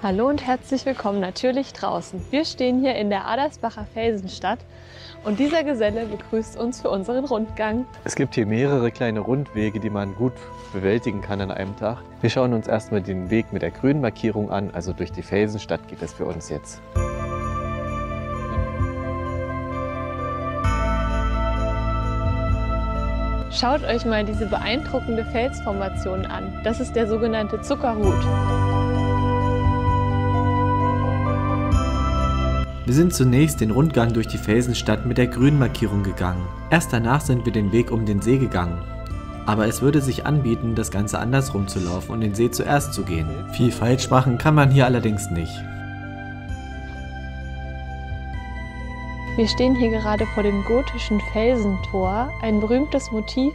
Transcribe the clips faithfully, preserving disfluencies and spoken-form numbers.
Hallo und herzlich willkommen natürlich draußen. Wir stehen hier in der Adersbacher Felsenstadt und dieser Geselle begrüßt uns für unseren Rundgang. Es gibt hier mehrere kleine Rundwege, die man gut bewältigen kann an einem Tag. Wir schauen uns erstmal den Weg mit der grünen Markierung an, also durch die Felsenstadt geht es für uns jetzt. Schaut euch mal diese beeindruckende Felsformation an. Das ist der sogenannte Zuckerhut. Wir sind zunächst den Rundgang durch die Felsenstadt mit der grünen Markierung gegangen. Erst danach sind wir den Weg um den See gegangen. Aber es würde sich anbieten, das Ganze andersrum zu laufen und den See zuerst zu gehen. Viel falsch machen kann man hier allerdings nicht. Wir stehen hier gerade vor dem gotischen Felsentor, ein berühmtes Motiv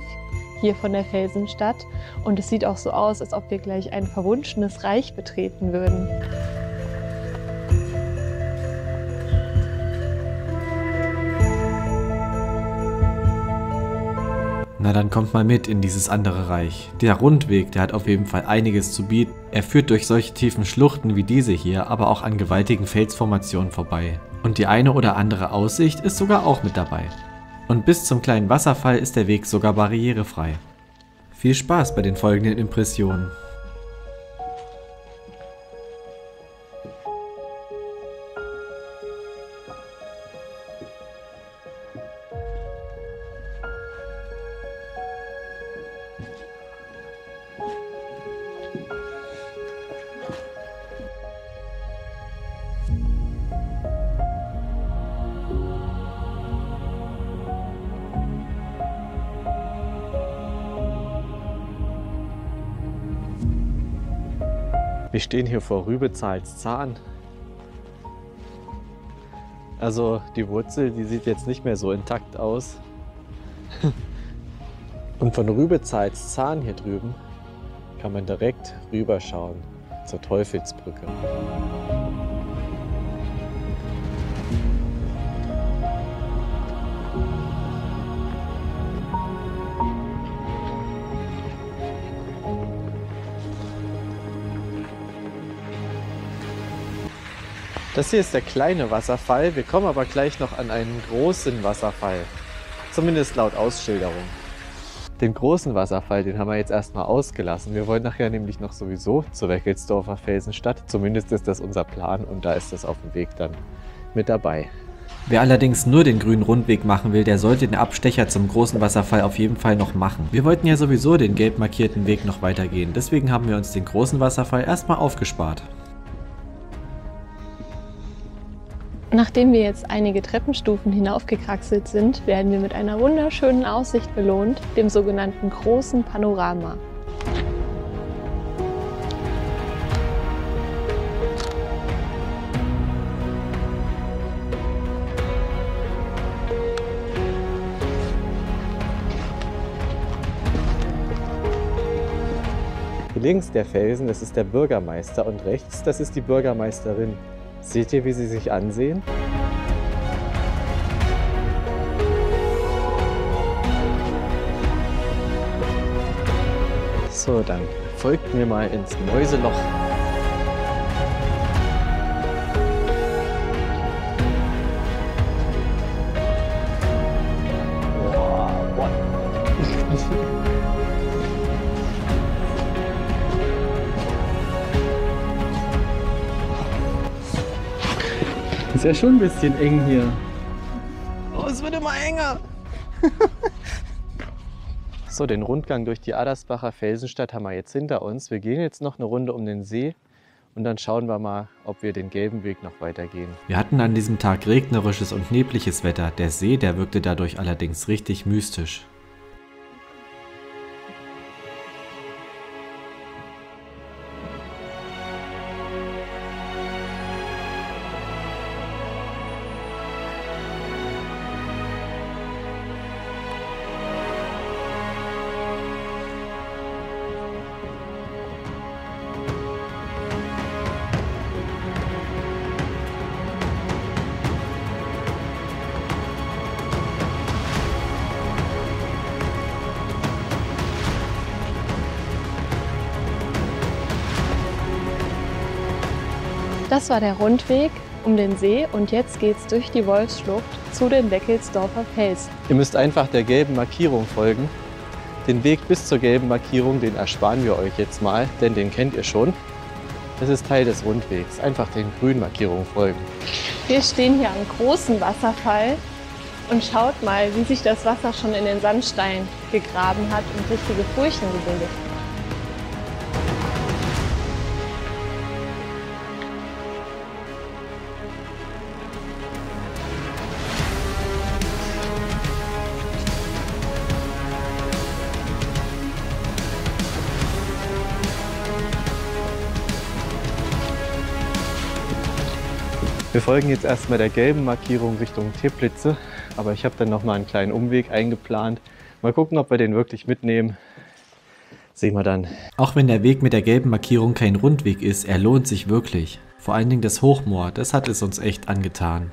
hier von der Felsenstadt. Und es sieht auch so aus, als ob wir gleich ein verwunschenes Reich betreten würden. Na dann kommt mal mit in dieses andere Reich. Der Rundweg, der hat auf jeden Fall einiges zu bieten. Er führt durch solche tiefen Schluchten wie diese hier, aber auch an gewaltigen Felsformationen vorbei. Und die eine oder andere Aussicht ist sogar auch mit dabei. Und bis zum kleinen Wasserfall ist der Weg sogar barrierefrei. Viel Spaß bei den folgenden Impressionen. Wir stehen hier vor Rübezahls Zahn. Also die Wurzel, die sieht jetzt nicht mehr so intakt aus. Und von Rübezahls Zahn hier drüben kann man direkt rüberschauen zur Teufelsbrücke. Das hier ist der kleine Wasserfall, wir kommen aber gleich noch an einen großen Wasserfall, zumindest laut Ausschilderung. Den großen Wasserfall, den haben wir jetzt erstmal ausgelassen, wir wollen nachher nämlich noch sowieso zur Weckelsdorfer Felsenstadt, zumindest ist das unser Plan und da ist das auf dem Weg dann mit dabei. Wer allerdings nur den grünen Rundweg machen will, der sollte den Abstecher zum großen Wasserfall auf jeden Fall noch machen. Wir wollten ja sowieso den gelb markierten Weg noch weitergehen, deswegen haben wir uns den großen Wasserfall erstmal aufgespart. Nachdem wir jetzt einige Treppenstufen hinaufgekraxelt sind, werden wir mit einer wunderschönen Aussicht belohnt, dem sogenannten großen Panorama. Links der Felsen, das ist der Bürgermeister und rechts, das ist die Bürgermeisterin. Seht ihr, wie sie sich ansehen? So, dann folgt mir mal ins Mäuseloch. Ist ja schon ein bisschen eng hier. Oh, es wird immer enger. So, den Rundgang durch die Adersbacher Felsenstadt haben wir jetzt hinter uns. Wir gehen jetzt noch eine Runde um den See und dann schauen wir mal, ob wir den gelben Weg noch weitergehen. Wir hatten an diesem Tag regnerisches und nebliges Wetter. Der See, der wirkte dadurch allerdings richtig mystisch. Das war der Rundweg um den See und jetzt geht's durch die Wolfsschlucht zu den Weckelsdorfer Felsen. Ihr müsst einfach der gelben Markierung folgen. Den Weg bis zur gelben Markierung, den ersparen wir euch jetzt mal, denn den kennt ihr schon. Das ist Teil des Rundwegs. Einfach den grünen Markierungen folgen. Wir stehen hier am großen Wasserfall und schaut mal, wie sich das Wasser schon in den Sandstein gegraben hat und richtige Furchen gebildet hat. Wir folgen jetzt erstmal der gelben Markierung Richtung Teplitze, aber ich habe dann noch mal einen kleinen Umweg eingeplant. Mal gucken, ob wir den wirklich mitnehmen. Sehen wir dann. Auch wenn der Weg mit der gelben Markierung kein Rundweg ist, er lohnt sich wirklich. Vor allen Dingen das Hochmoor, das hat es uns echt angetan.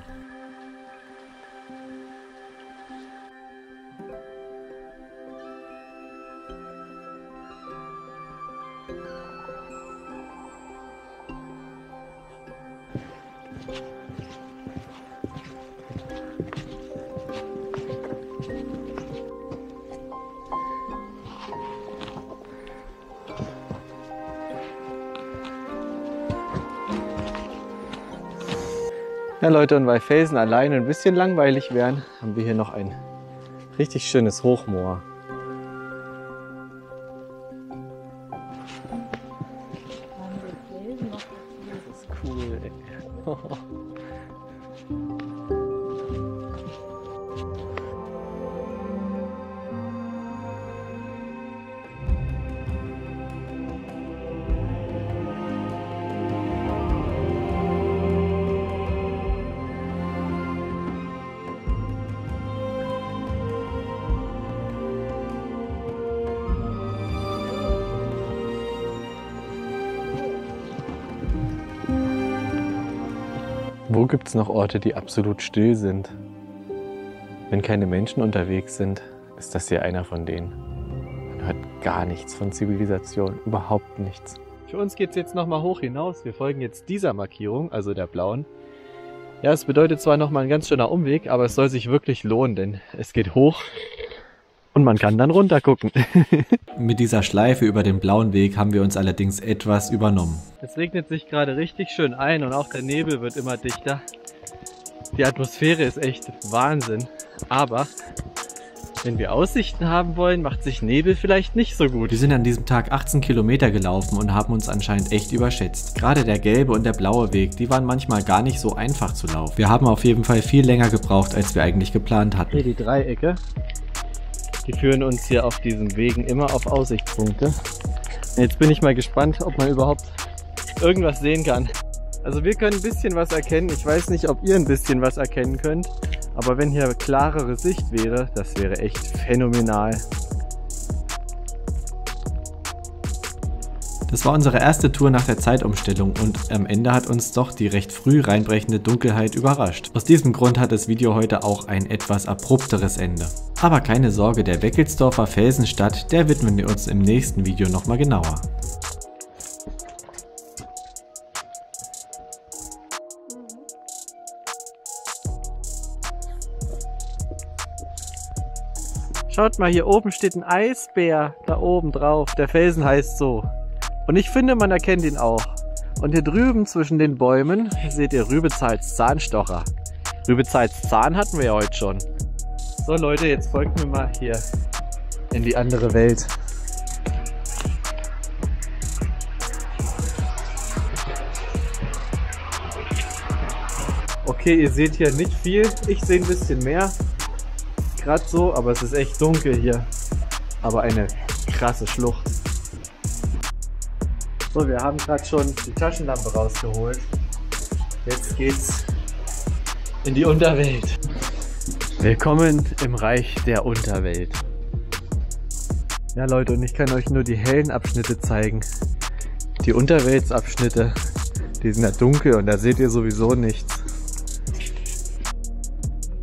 Ja Leute, und weil Felsen alleine ein bisschen langweilig wären, haben wir hier noch ein richtig schönes Hochmoor. Das ist cool, ey. Wo gibt es noch Orte, die absolut still sind? Wenn keine Menschen unterwegs sind, ist das hier einer von denen. Man hört gar nichts von Zivilisation, überhaupt nichts. Für uns geht es jetzt nochmal hoch hinaus. Wir folgen jetzt dieser Markierung, also der blauen. Ja, es bedeutet zwar nochmal ein ganz schöner Umweg, aber es soll sich wirklich lohnen, denn es geht hoch und man kann dann runter gucken. Mit dieser Schleife über den blauen Weg haben wir uns allerdings etwas übernommen. Es regnet sich gerade richtig schön ein und auch der Nebel wird immer dichter. Die Atmosphäre ist echt Wahnsinn. Aber wenn wir Aussichten haben wollen, macht sich Nebel vielleicht nicht so gut. Wir sind an diesem Tag achtzehn Kilometer gelaufen und haben uns anscheinend echt überschätzt. Gerade der gelbe und der blaue Weg, die waren manchmal gar nicht so einfach zu laufen. Wir haben auf jeden Fall viel länger gebraucht, als wir eigentlich geplant hatten. Hier die Dreiecke. Die führen uns hier auf diesen Wegen immer auf Aussichtspunkte. Jetzt bin ich mal gespannt, ob man überhaupt irgendwas sehen kann. Also wir können ein bisschen was erkennen. Ich weiß nicht, ob ihr ein bisschen was erkennen könnt. Aber wenn hier klarere Sicht wäre, das wäre echt phänomenal. Das war unsere erste Tour nach der Zeitumstellung und am Ende hat uns doch die recht früh reinbrechende Dunkelheit überrascht. Aus diesem Grund hat das Video heute auch ein etwas abrupteres Ende. Aber keine Sorge, der Weckelsdorfer Felsenstadt, der widmen wir uns im nächsten Video nochmal genauer. Schaut mal, hier oben steht ein Eisbär, da oben drauf, der Felsen heißt so. Und ich finde, man erkennt ihn auch. Und hier drüben zwischen den Bäumen seht ihr Rübezahls Zahnstocher. Rübezahls Zahn hatten wir ja heute schon. So Leute, jetzt folgt mir mal hier in die andere Welt. Okay, ihr seht hier nicht viel. Ich sehe ein bisschen mehr. Gerade so, aber es ist echt dunkel hier. Aber eine krasse Schlucht. So, wir haben gerade schon die Taschenlampe rausgeholt. Jetzt geht's in die Unterwelt. Willkommen im Reich der Unterwelt. Ja Leute, und ich kann euch nur die hellen Abschnitte zeigen. Die Unterweltsabschnitte, die sind ja dunkel und da seht ihr sowieso nichts.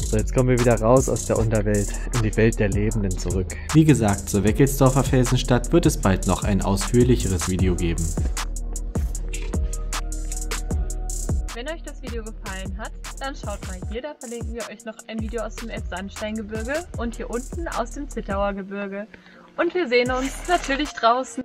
So, jetzt kommen wir wieder raus aus der Unterwelt, in die Welt der Lebenden zurück. Wie gesagt, zur Weckelsdorfer Felsenstadt wird es bald noch ein ausführlicheres Video geben. Wenn euch das Video gefallen hat, dann schaut mal hier, da verlinken wir euch noch ein Video aus dem Elbsandsteingebirge und hier unten aus dem Zittauer Gebirge. Und wir sehen uns natürlich draußen.